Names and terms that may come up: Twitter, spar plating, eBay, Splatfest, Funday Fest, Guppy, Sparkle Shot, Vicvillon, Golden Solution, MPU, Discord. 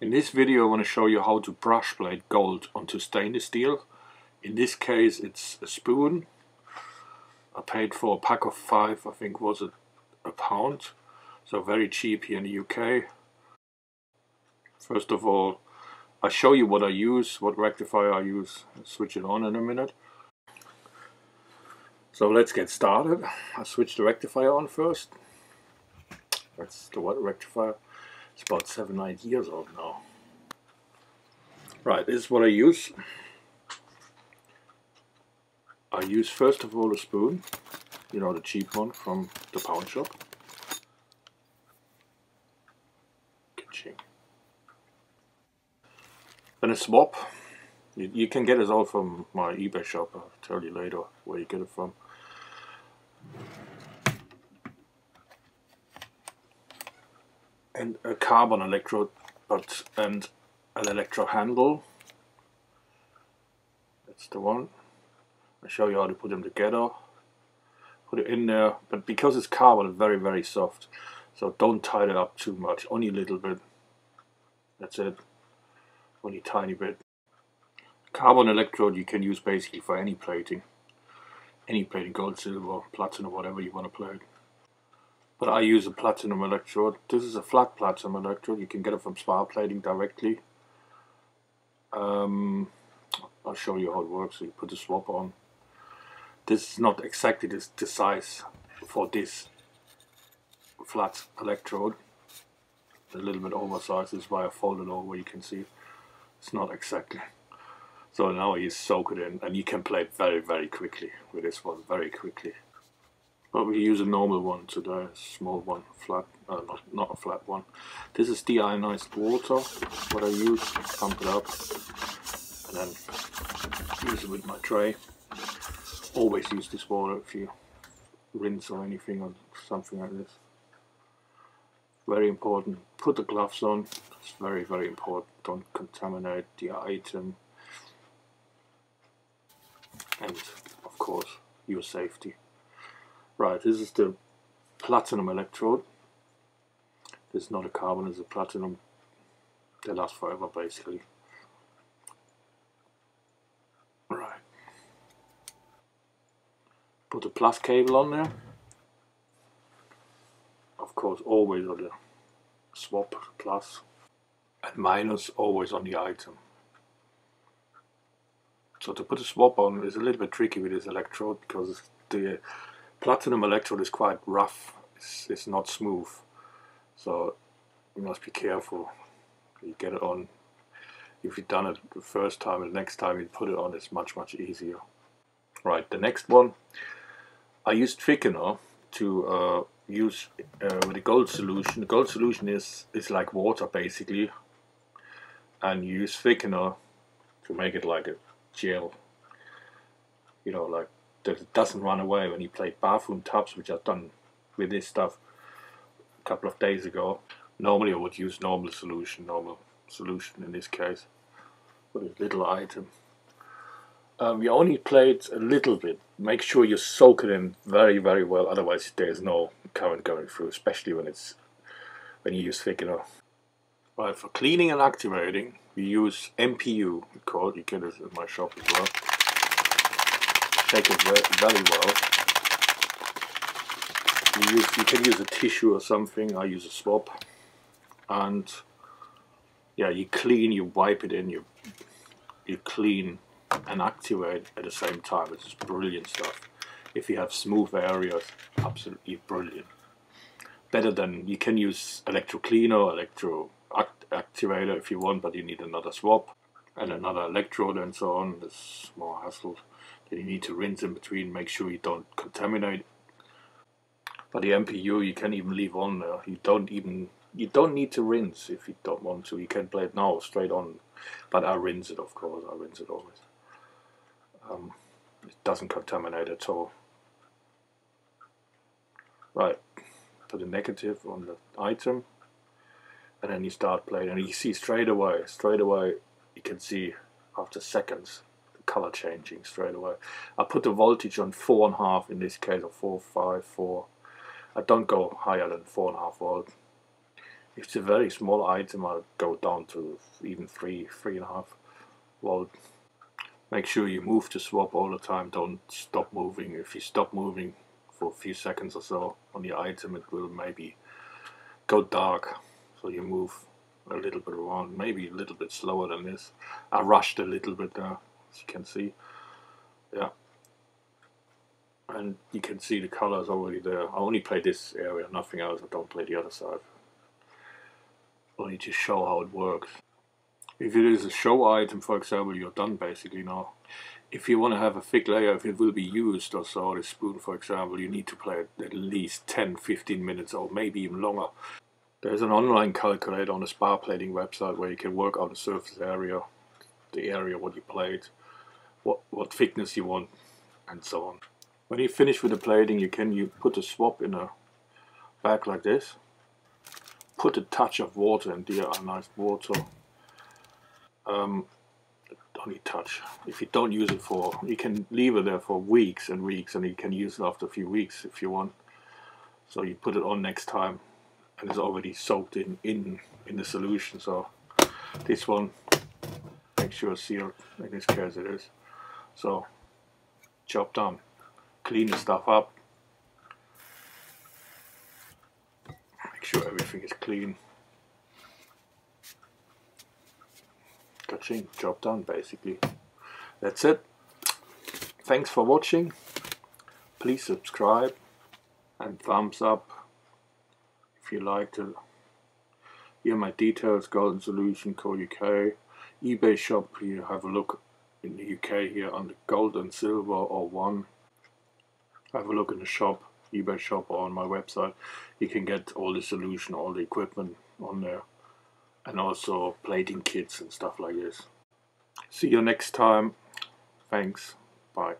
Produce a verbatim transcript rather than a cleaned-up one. In this video I want to show you how to brush plate gold onto stainless steel. In this case it's a spoon. I paid for a pack of five, I think was it a pound, so very cheap here in the U K. First of all, I show you what I use, what rectifier I use. I'll switch it on in a minute. So let's get started. I switch the rectifier on first. That's the white rectifier. It's about seven, eight years old now. Right, this is what I use. I use first of all a spoon, you know, the cheap one from the pound shop. Then a swab. You, you can get it all from my eBay shop. I'll tell you later where you get it from. And a carbon electrode, but and an electro handle. That's the one. I'll show you how to put them together. Put it in there, but because it's carbon, it's very very soft. So don't tighten it up too much. Only a little bit. That's it. Only tiny bit. Carbon electrode you can use basically for any plating. Any plating, gold, silver, platinum, whatever you want to plate. But I use a platinum electrode. This is a flat platinum electrode. You can get it from Spar Plating directly. Um, I'll show you how it works. So you put the swab on. This is not exactly this, the size for this flat electrode. It's a little bit oversized. This is why I fold it over. You can see it's not exactly. So now you soak it in, and you can plate very very quickly with this one, very quickly. But we use a normal one today, a small one, flat, uh, not, not a flat one. This is deionized water, what I use, pump it up, and then use it with my tray. Always use this water if you rinse or anything or something like this. Very important. Put the gloves on. It's very very important. Don't contaminate the item. And of course your safety. Right, this is the platinum electrode. This is not a carbon, it's a platinum. They last forever basically. Right. Put the plus cable on there. Of course always on the swab, plus and minus always on the item. So to put a swab on is a little bit tricky with this electrode because the platinum electrode is quite rough, it's, it's not smooth, so you must be careful. You get it on, if you've done it the first time and the next time you put it on, it's much much easier. Right, the next one, I use thickener to uh, use uh, with the gold solution. The gold solution is, is like water basically, and you use thickener to make it like a gel, you know, like that it doesn't run away. When you plate bathroom tubs, which I've done with this stuff a couple of days ago, normally I would use normal solution, normal solution in this case, with a little item. Um, you only plate a little bit. Make sure you soak it in very very well, otherwise there's no current going through, especially when it's when you use thickener. Right, for cleaning and activating we use M P U, it's called. You get it in my shop as well. Shake it very well. You, use, you can use a tissue or something. I use a swab, and yeah, you clean, you wipe it in, you you clean and activate at the same time. It's brilliant stuff. If you have smooth areas, absolutely brilliant. Better than, you can use electro cleaner, electro act activator if you want, but you need another swab and another electrode and so on. There's more hassle. Then you need to rinse in between, make sure you don't contaminate. But the M P U you can even leave on there. You don't even you don't need to rinse if you don't want to. You can play it now straight on, but I rinse it, of course. I rinse it always. Um, it doesn't contaminate at all. Right, put a negative on the item, and then you start playing, and you see straight away, straight away you can see after seconds the color changing straight away. I put the voltage on four and a half in this case, or four, five, four. I don't go higher than four and a half volt. If it's a very small item, I'll go down to even three, three and a half. Well, make sure you move to swap all the time. Don't stop moving. If you stop moving for a few seconds or so on the item, it will maybe go dark. So you move a little bit around, maybe a little bit slower than this. I rushed a little bit there, as you can see. Yeah. And you can see the color is already there. I only play this area, nothing else. I don't play the other side. Only to show how it works. If it is a show item, for example, you're done basically now. If you want to have a thick layer, if it will be used or so, this spoon for example, you need to play it at least ten fifteen minutes or maybe even longer. There's an online calculator on the Spar Plating website where you can work out the surface area, the area what you played, what, what thickness you want, and so on. When you finish with the plating, you can you put a swab in a bag like this, put a touch of water, and deionized water. Um, only touch. If you don't use it for, you can leave it there for weeks and weeks, and you can use it after a few weeks if you want. So you put it on next time, and it's already soaked in in in the solution. So this one, make sure it's sealed. In this case, it is. So job done. Clean the stuff up. Make sure everything is clean. Ka-ching, job done basically. That's it. Thanks for watching. Please subscribe and thumbs up if you like to hear my details. Golden Solution Co U K eBay shop. You have a look in the U K here under gold and silver or one. Have a look in the shop, eBay shop, or on my website. You can get all the solution, all the equipment on there. And also plating kits and stuff like this. See you next time. Thanks. Bye.